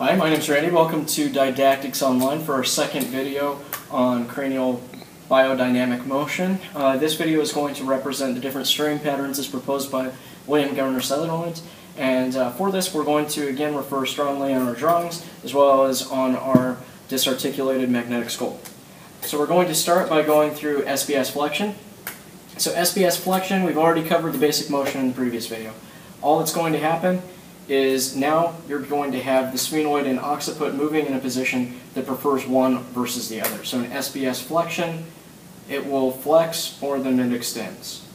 Hi, my name's Randy. Welcome to Didactics Online for our second video on cranial biodynamic motion. This video is going to represent the different strain patterns as proposed by William Garner Sutherland. And for this, we're going to again refer strongly on our drawings as well as on our disarticulated magnetic skull. So we're going to start by going through SBS flexion. So SBS flexion, we've already covered the basic motion in the previous video. All that's going to happen is now you're going to have the sphenoid and occiput moving in a position that prefers one versus the other. So in SBS flexion, it will flex more than it extends,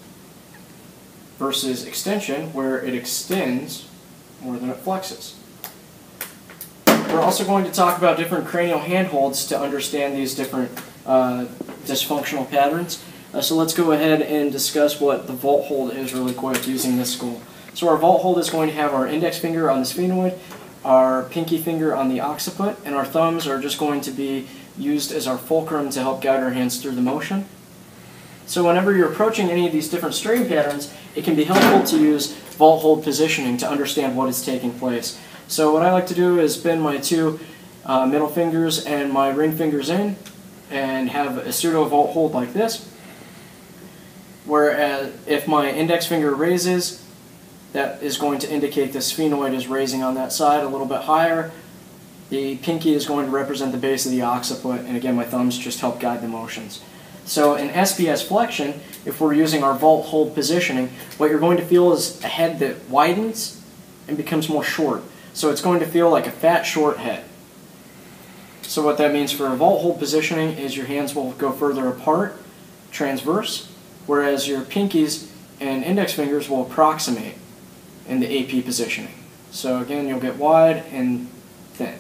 versus extension, where it extends more than it flexes. We're also going to talk about different cranial handholds to understand these different dysfunctional patterns. So let's go ahead and discuss what the vault hold is really quick using this skull. So our vault hold is going to have our index finger on the sphenoid, our pinky finger on the occiput, and our thumbs are just going to be used as our fulcrum to help guide our hands through the motion. So whenever you're approaching any of these different strain patterns, it can be helpful to use vault hold positioning to understand what is taking place. So what I like to do is bend my two middle fingers and my ring fingers in and have a pseudo vault hold like this, whereas if my index finger raises, that is going to indicate the sphenoid is raising on that side a little bit higher. The pinky is going to represent the base of the occiput, and again my thumbs just help guide the motions. So in SBS flexion, if we're using our vault hold positioning, what you're going to feel is a head that widens and becomes more short. So it's going to feel like a fat short head. So what that means for a vault hold positioning is your hands will go further apart, transverse, whereas your pinkies and index fingers will approximate in the AP positioning. So again, you'll get wide and thin.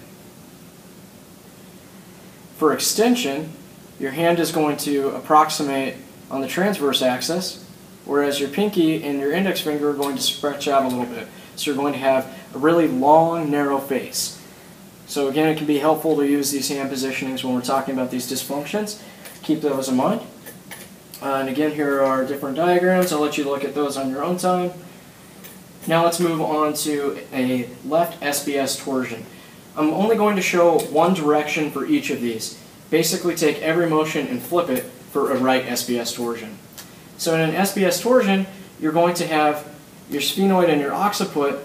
For extension, your hand is going to approximate on the transverse axis, whereas your pinky and your index finger are going to stretch out a little bit. So you're going to have a really long, narrow face. So again, it can be helpful to use these hand positionings when we're talking about these dysfunctions. Keep those in mind. And again, here are different diagrams. I'll let you look at those on your own time. Now let's move on to a left SBS torsion. I'm only going to show one direction for each of these. Basically take every motion and flip it for a right SBS torsion. So in an SBS torsion, you're going to have your sphenoid and your occiput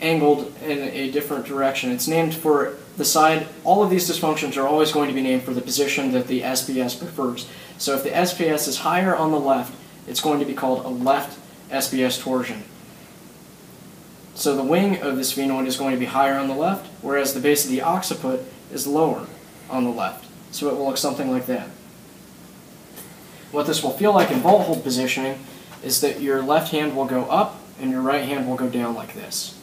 angled in a different direction. It's named for the side. All of these dysfunctions are always going to be named for the position that the SBS prefers. So if the SBS is higher on the left, it's going to be called a left SBS torsion. So the wing of the sphenoid is going to be higher on the left, whereas the base of the occiput is lower on the left. So it will look something like that. What this will feel like in vault hold positioning is that your left hand will go up and your right hand will go down like this.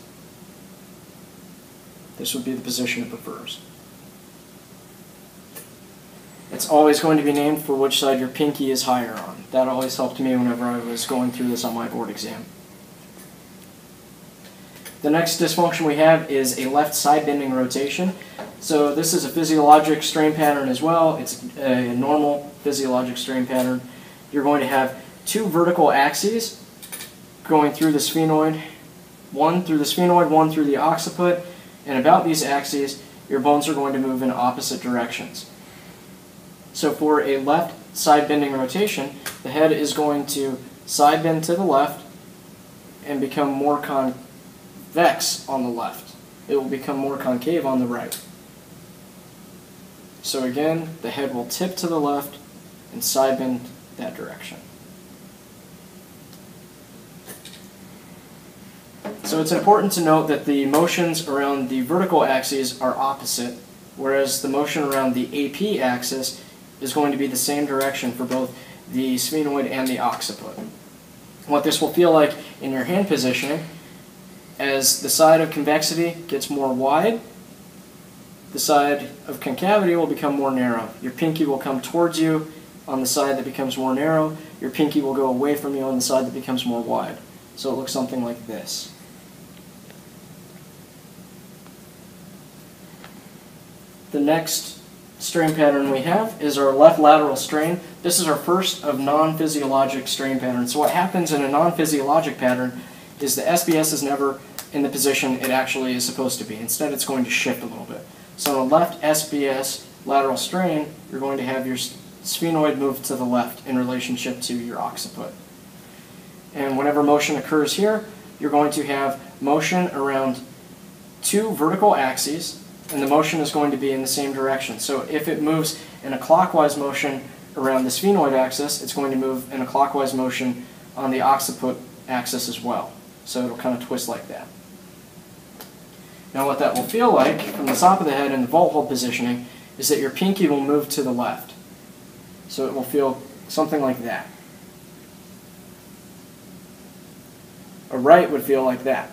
This would be the position it prefers. It's always going to be named for which side your pinky is higher on. That always helped me whenever I was going through this on my board exam. The next dysfunction we have is a left side bending rotation. So this is a physiologic strain pattern as well. It's a normal physiologic strain pattern. You're going to have two vertical axes going through the sphenoid, one through the occiput, and about these axes, your bones are going to move in opposite directions. So for a left side bending rotation, the head is going to side bend to the left and become more convex on the left. It will become more concave on the right. So again, the head will tip to the left and side bend that direction. So it's important to note that the motions around the vertical axes are opposite, whereas the motion around the AP axis is going to be the same direction for both the sphenoid and the occiput. What this will feel like in your hand positioning, as the side of convexity gets more wide, the side of concavity will become more narrow. Your pinky will come towards you on the side that becomes more narrow. Your pinky will go away from you on the side that becomes more wide. So it looks something like this. The next strain pattern we have is our left lateral strain. This is our first of non-physiologic strain patterns. So what happens in a non-physiologic pattern is the SBS is never in the position it actually is supposed to be. Instead, it's going to shift a little bit. So a left SBS lateral strain, you're going to have your sphenoid move to the left in relationship to your occiput. And whenever motion occurs here, you're going to have motion around two vertical axes, and the motion is going to be in the same direction. So if it moves in a clockwise motion around the sphenoid axis, it's going to move in a clockwise motion on the occiput axis as well. So it'll kind of twist like that. Now what that will feel like from the top of the head in the vault hold positioning is that your pinky will move to the left. So it will feel something like that. A right would feel like that.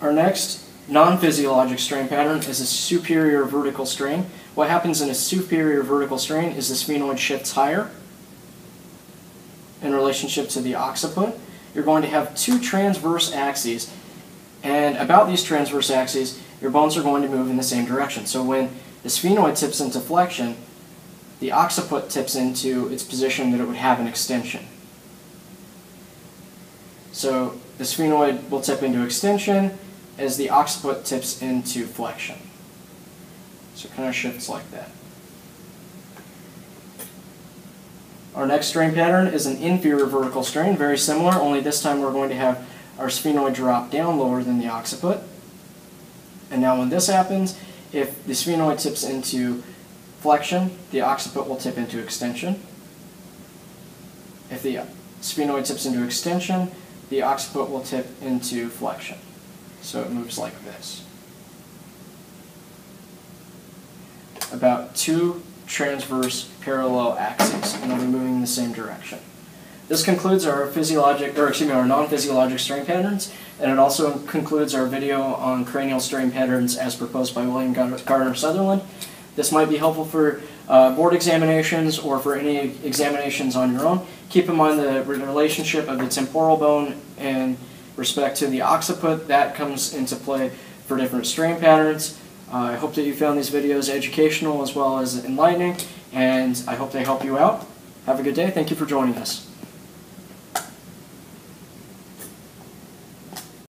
Our next non-physiologic strain pattern is a superior vertical strain. What happens in a superior vertical strain is the sphenoid shifts higher in relationship to the occiput. You're going to have two transverse axes, and about these transverse axes, your bones are going to move in the same direction. So when the sphenoid tips into flexion, the occiput tips into its position that it would have an extension. So the sphenoid will tip into extension as the occiput tips into flexion. So it kind of shifts like that. Our next strain pattern is an inferior vertical strain, very similar, only this time we're going to have our sphenoid drop down lower than the occiput. And now when this happens, if the sphenoid tips into flexion, the occiput will tip into extension. If the sphenoid tips into extension, the occiput will tip into flexion. So it moves like this. About two transverse parallel axes, and they'll be moving in the same direction. This concludes our non-physiologic strain patterns, and it also concludes our video on cranial strain patterns as proposed by William Garner Sutherland. This might be helpful for board examinations or for any examinations on your own. Keep in mind the relationship of the temporal bone and respect to the occiput. That comes into play for different strain patterns. I hope that you found these videos educational as well as enlightening, and I hope they help you out. Have a good day. Thank you for joining us.